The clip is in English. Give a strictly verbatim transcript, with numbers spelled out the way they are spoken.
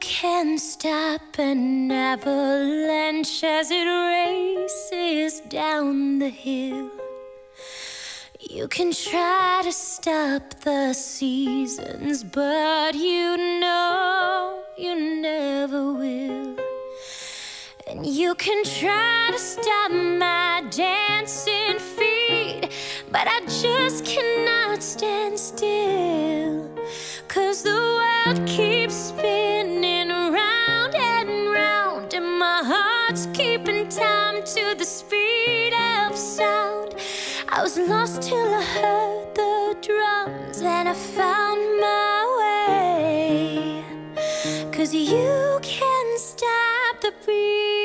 can stop an avalanche as it races down the hill. You can try to stop the seasons, but you know you never will. And you can try to stop my dancing feet, but I just cannot stand still. 'Cause the world keeps spinning round and round, and my heart's keeping time to the speed of sound. I was lost till I heard the drums and I found my way. 'Cause you can't stop the beat.